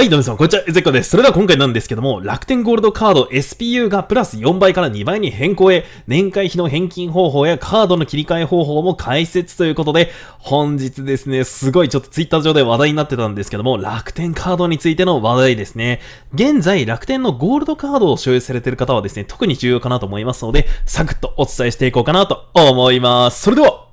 はい、どうも皆さん、こんにちは、ゼッコです。それでは今回なんですけども、楽天ゴールドカード SPU がプラス4倍から2倍に変更へ、年会費の返金方法やカードの切り替え方法も解説ということで、本日ですね、すごいちょっとツイッター上で話題になってたんですけども、楽天カードについての話題ですね。現在、楽天のゴールドカードを所有されている方はですね、特に重要かなと思いますので、サクッとお伝えしていこうかなと思います。それでは、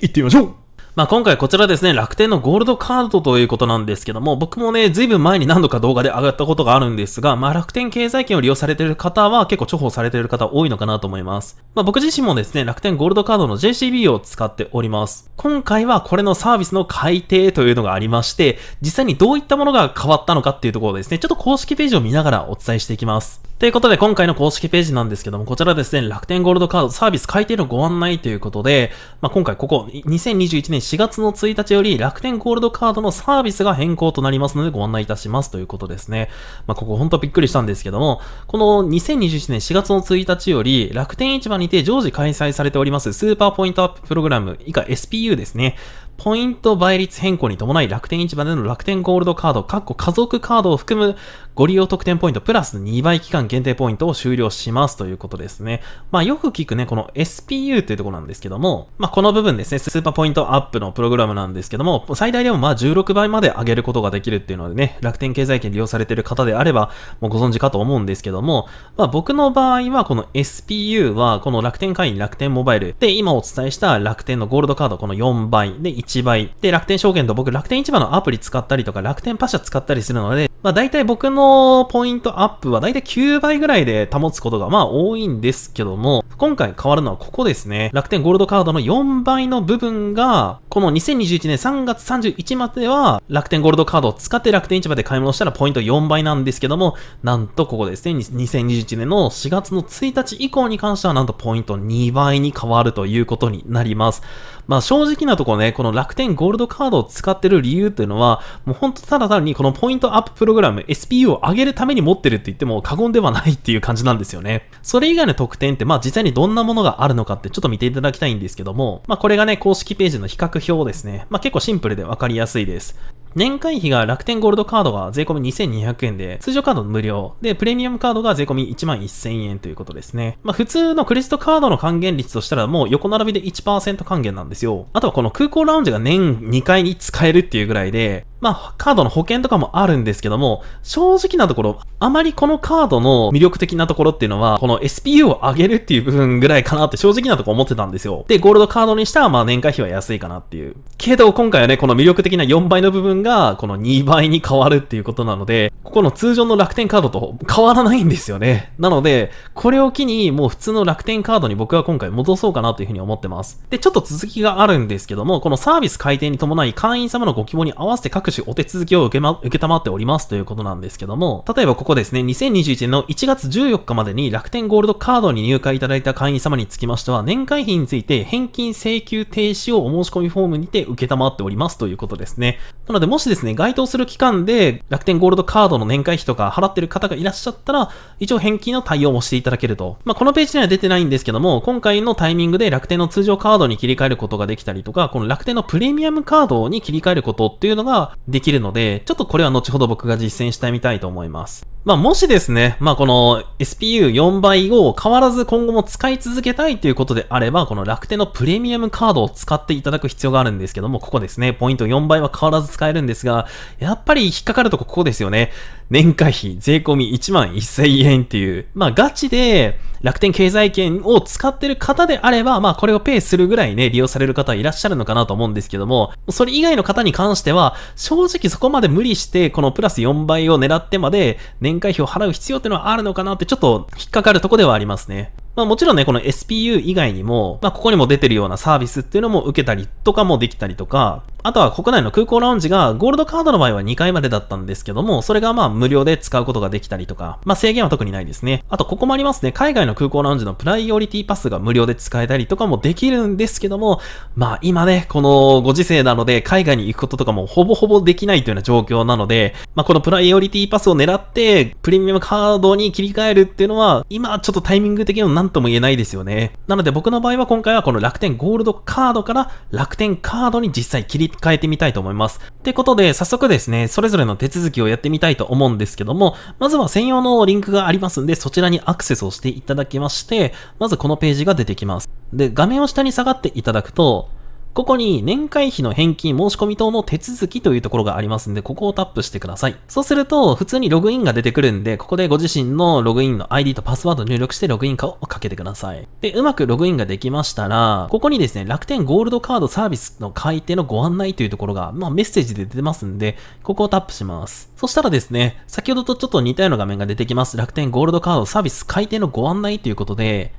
行ってみましょう。まあ今回こちらですね、楽天のゴールドカードということなんですけども、僕もね、随分前に何度か動画で上がったことがあるんですが、まあ楽天経済圏を利用されている方は結構重宝されている方多いのかなと思います。まあ僕自身もですね、楽天ゴールドカードの JCB を使っております。今回はこれのサービスの改定というのがありまして、実際にどういったものが変わったのかっていうところをですね、ちょっと公式ページを見ながらお伝えしていきます。ということで、今回の公式ページなんですけども、こちらですね、楽天ゴールドカードサービス改定のご案内ということで、まあ、今回ここ、2021年4月の1日より、楽天ゴールドカードのサービスが変更となりますので、ご案内いたしますということですね。まあ、ここほんとびっくりしたんですけども、この2021年4月の1日より、楽天市場にて常時開催されております、スーパーポイントアッププログラム、以下 SPU ですね。ポイント倍率変更に伴い、楽天市場での楽天ゴールドカード、家族カードを含むご利用特典ポイントプラス2倍期間限定ポイントを終了しますということですね。まあよく聞くね、この SPU というところなんですけども、まあこの部分ですね、スーパーポイントアップのプログラムなんですけども、最大でもまあ16倍まで上げることができるっていうのでね、楽天経済圏利用されている方であれば、もうご存知かと思うんですけども、まあ僕の場合はこの SPU はこの楽天会員、楽天モバイルで今お伝えした楽天のゴールドカードこの4倍で1倍で楽天証券と僕楽天市場のアプリ使ったりとか楽天パシャ使ったりするので、まあ大体僕のポイントアップは大体9倍ぐらいで保つことがまあ多いんですけども、今回変わるのはここですね。楽天ゴールドカードの4倍の部分が、この2021年3月31日までは楽天ゴールドカードを使って楽天市場で買い物したらポイント4倍なんですけども、なんとここですね、2021年の4月の1日以降に関してはなんとポイント2倍に変わるということになります。まあ正直なところね、この楽天ゴールドカードを使ってる理由っていうのは、もうほんとただ単にこのポイントアッププログラム SPU を上げるために持ってるって言っても過言ではないっていう感じなんですよね。それ以外の特典ってまあ実際にどんなものがあるのかってちょっと見ていただきたいんですけども、まあこれがね、公式ページの比較表ですね。まあ結構シンプルでわかりやすいです。年会費が楽天ゴールドカードが税込み2200円で、通常カード無料。で、プレミアムカードが税込み11000円ということですね。まあ普通のクレジットカードの還元率としたらもう横並びで 1% 還元なんですよ。あとはこの空港ラウンジが年2回に使えるっていうぐらいで、まあカードの保険とかもあるんですけども、正直なところ、あまりこのカードの魅力的なところっていうのは、この SPU を上げるっていう部分ぐらいかなって正直なところ思ってたんですよ。で、ゴールドカードにしたらまあ年会費は安いかなっていう。けど今回はね、この魅力的な4倍の部分がこの2倍に変わるっていうことなので、ここの通常の楽天カードと変わらないんですよね。なので、これを機にもう普通の楽天カードに僕は今回戻そうかなというふうに思ってます。で、ちょっと続きがあるんですけども、このサービス改定に伴い会員様のご希望に合わせて各種お手続きを受けたまっておりますということなんですけども、例えばここですね、2021年の1月14日までに楽天ゴールドカードに入会いただいた会員様につきましては、年会費について返金請求停止をお申し込みフォームにて受けたまっておりますということですね。なので、もしですね、該当する期間で楽天ゴールドカードの年会費とか払ってる方がいらっしゃったら、一応返金の対応もしていただけると。まあ、このページには出てないんですけども、今回のタイミングで楽天の通常カードに切り替えることができたりとか、この楽天のプレミアムカードに切り替えることっていうのができるので、ちょっとこれは後ほど僕が実践してみたいと思います。まあ、もしですね、まあ、この SPU4 倍を変わらず今後も使い続けたいということであれば、この楽天のプレミアムカードを使っていただく必要があるんですけども、ここですね、ポイント4倍は変わらず使えるんですが、やっぱり引っかかるとここですよね。年会費税込み11000円っていう、まあガチで楽天経済圏を使ってる方であれば、まあこれをペイするぐらいね、利用される方いらっしゃるのかなと思うんですけども、それ以外の方に関しては、正直そこまで無理して、このプラス4倍を狙ってまで年会費を払う必要っていうのはあるのかなってちょっと引っかかるとこではありますね。まあもちろんね、この SPU 以外にも、まあここにも出てるようなサービスっていうのも受けたりとかもできたりとか、あとは国内の空港ラウンジがゴールドカードの場合は2回までだったんですけども、それがまあ無料で使うことができたりとか、まあ制限は特にないですね。あとここもありますね。海外の空港ラウンジのプライオリティパスが無料で使えたりとかもできるんですけども、まあ今ね、このご時世なので海外に行くこととかもほぼほぼできないというような状況なので、まあこのプライオリティパスを狙ってプレミアムカードに切り替えるっていうのは、今ちょっとタイミング的にもなん何とも言えないですよね。なので僕の場合は今回はこの楽天ゴールドカードから楽天カードに実際切り替えてみたいと思います。ってことで早速ですね、それぞれの手続きをやってみたいと思うんですけども、まずは専用のリンクがありますんで、そちらにアクセスをしていただきまして、まずこのページが出てきます。で、画面を下に下がっていただくと、ここに年会費の返金申し込み等の手続きというところがありますんで、ここをタップしてください。そうすると、普通にログインが出てくるんで、ここでご自身のログインの ID とパスワードを入力してログイン化をかけてください。で、うまくログインができましたら、ここにですね、楽天ゴールドカードサービスの改定のご案内というところが、メッセージで出てますんで、ここをタップします。そしたらですね、先ほどとちょっと似たような画面が出てきます。楽天ゴールドカードサービス改定のご案内ということで、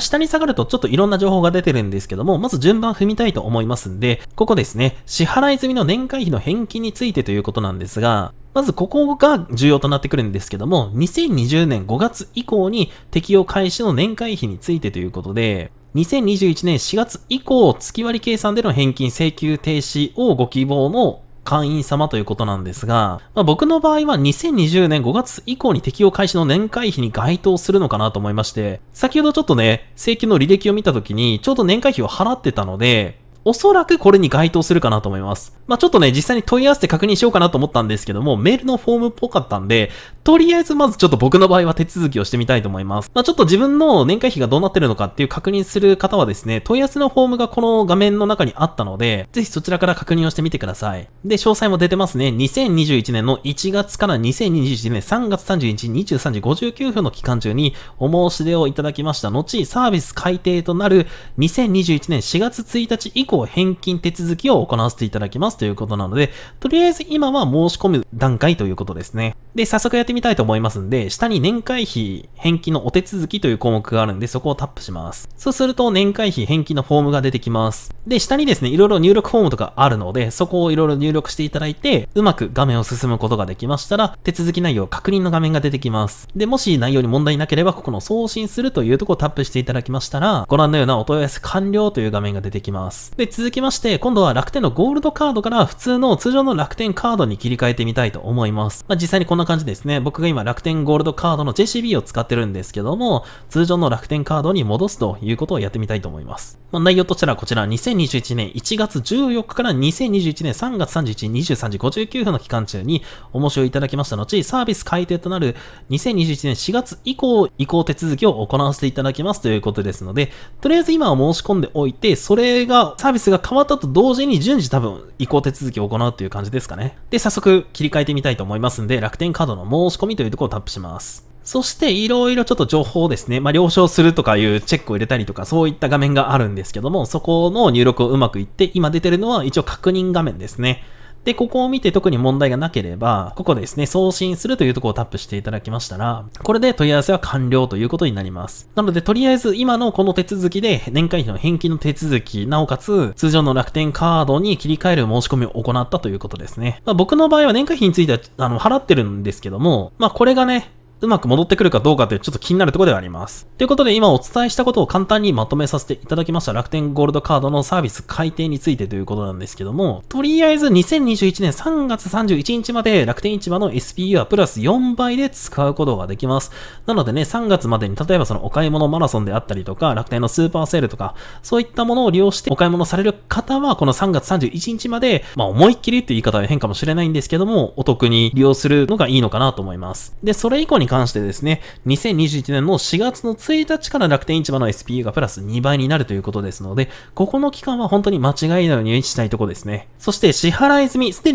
下に下がるとちょっといろんな情報が出てるんですけども、まず順番踏みたいと思いますんで、ここですね、支払い済みの年会費の返金についてということなんですが、まずここが重要となってくるんですけども、2020年5月以降に適用開始の年会費についてということで、2021年4月以降、月割計算での返金請求停止をご希望の会員様ということなんですが、僕の場合は2020年5月以降に適用開始の年会費に該当するのかなと思いまして、先ほどちょっとね、請求の履歴を見たときにちょうど年会費を払ってたので、おそらくこれに該当するかなと思います。ちょっとね、実際に問い合わせて確認しようかなと思ったんですけども、メールのフォームっぽかったんで、とりあえずまずちょっと僕の場合は手続きをしてみたいと思います。ちょっと自分の年会費がどうなってるのかっていう確認する方はですね、問い合わせのフォームがこの画面の中にあったので、ぜひそちらから確認をしてみてください。で、詳細も出てますね。2021年の1月から2021年3月31日23時59分の期間中にお申し出をいただきました。後、サービス改定となる2021年4月1日以降、返金手続きを行わせていただきますということなので、とりあえず今は申し込む段階ということですね。で、早速やってみたいと思いますんで、下に年会費返金のお手続きという項目があるんで、そこをタップします。そうすると年会費返金のフォームが出てきます。で、下にですね、いろいろ入力フォームとかあるので、そこをいろいろ入力していただいて、うまく画面を進むことができましたら、手続き内容確認の画面が出てきます。で、もし内容に問題なければ、ここの送信するというところをタップしていただきましたら、ご覧のようなお問い合わせ完了という画面が出てきます。で、続きまして、今度は楽天のゴールドカードから普通の通常の楽天カードに切り替えてみたいと思います。実際にこんな感じですね。僕が今楽天ゴールドカードの JCB を使ってるんですけども、通常の楽天カードに戻すということをやってみたいと思います。内容としたらこちら、2021年1月14日から2021年3月31日23時59分の期間中にお申しをいただきました後、サービス改定となる2021年4月以降移行手続きを行わせていただきますということですので、とりあえず今は申し込んでおいて、それがサービスが変わったと同時に順次多分移行手続きを行うという感じですかね。で、早速切り替えてみたいと思いますんで、楽天カードの申し込みというところをタップします。そして、いろいろちょっと情報をですね、了承するとかいうチェックを入れたりとか、そういった画面があるんですけども、そこの入力をうまくいって、今出てるのは一応確認画面ですね。で、ここを見て特に問題がなければ、ここですね、送信するというところをタップしていただきましたら、これで問い合わせは完了ということになります。なので、とりあえず今のこの手続きで、年会費の返金の手続き、なおかつ、通常の楽天カードに切り替える申し込みを行ったということですね。僕の場合は年会費については、払ってるんですけども、これがね、うまく戻ってくるかどうかってちょっと気になるところではあります。ということで今お伝えしたことを簡単にまとめさせていただきました。楽天ゴールドカードのサービス改定についてということなんですけども、とりあえず2021年3月31日まで楽天市場の SPU はプラス4倍で使うことができます。なのでね、3月までに例えばそのお買い物マラソンであったりとか、楽天のスーパーセールとか、そういったものを利用してお買い物される方はこの3月31日まで、思いっきりって言い方は変かもしれないんですけども、お得に利用するのがいいのかなと思います。で、それ以降に関してですね、2021年の4月の1日から楽天市場の SPU がプラス2倍になるということですので、ここの期間は本当に間違いないようにしたいところですね。そしてすでに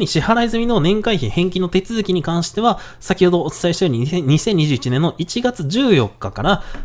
支払い済みの年会費返金の手続きに関しては、先ほどお伝えしたように2021年の1月14日か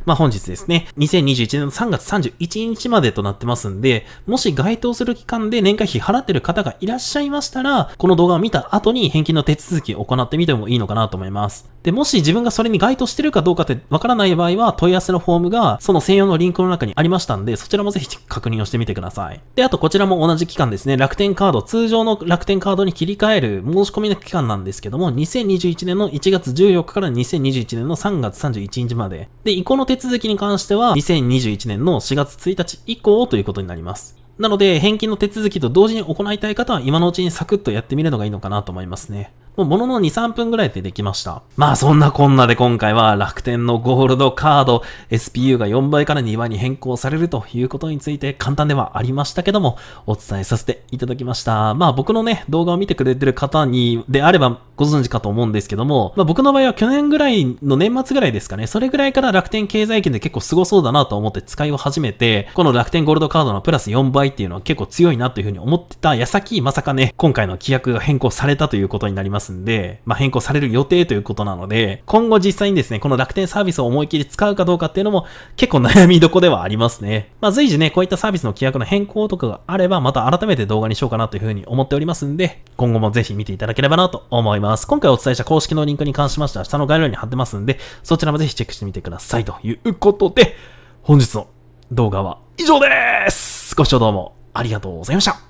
ら、本日ですね、2021年の3月31日までとなってますんで、もし該当する期間で年会費払ってる方がいらっしゃいましたら、この動画を見た後に返金の手続きを行ってみてもいいのかなと思います。で、もし自分がそれに該当してるかどうかってわからない場合は問い合わせのフォームがその専用のリンクの中にありましたんで、そちらもぜひ確認をしてみてください。で、あとこちらも同じ期間ですね、楽天カード、通常の楽天カードに切り替える申し込みの期間なんですけども、2021年の1月14日から2021年の3月31日まで。で、移行の手続きに関しては2021年の4月1日以降ということになります。なので、返金の手続きと同時に行いたい方は今のうちにサクッとやってみるのがいいのかなと思いますね。もうものの2、3分ぐらいでできました。まあそんなこんなで今回は楽天のゴールドカード SPU が4倍から2倍に変更されるということについて簡単ではありましたけどもお伝えさせていただきました。まあ僕のね動画を見てくれてる方にであればご存知かと思うんですけども、まあ僕の場合は去年ぐらいの年末ぐらいですかね、それぐらいから楽天経済圏で結構すごそうだなと思って使いを始めて、この楽天ゴールドカードのプラス4倍っていうのは結構強いなというふうに思ってた矢先、まさかね、今回の規約が変更されたということになりますんで、まあ変更される予定ということなので、今後実際にですね、この楽天サービスを思い切り使うかどうかっていうのも結構悩みどこではありますね。まあ随時ね、こういったサービスの規約の変更とかがあれば、また改めて動画にしようかなというふうに思っておりますんで、今後もぜひ見ていただければなと思います。今回お伝えした公式のリンクに関しましては下の概要欄に貼ってますんで、そちらもぜひチェックしてみてください。ということで、本日の動画は以上です。ご視聴どうもありがとうございました。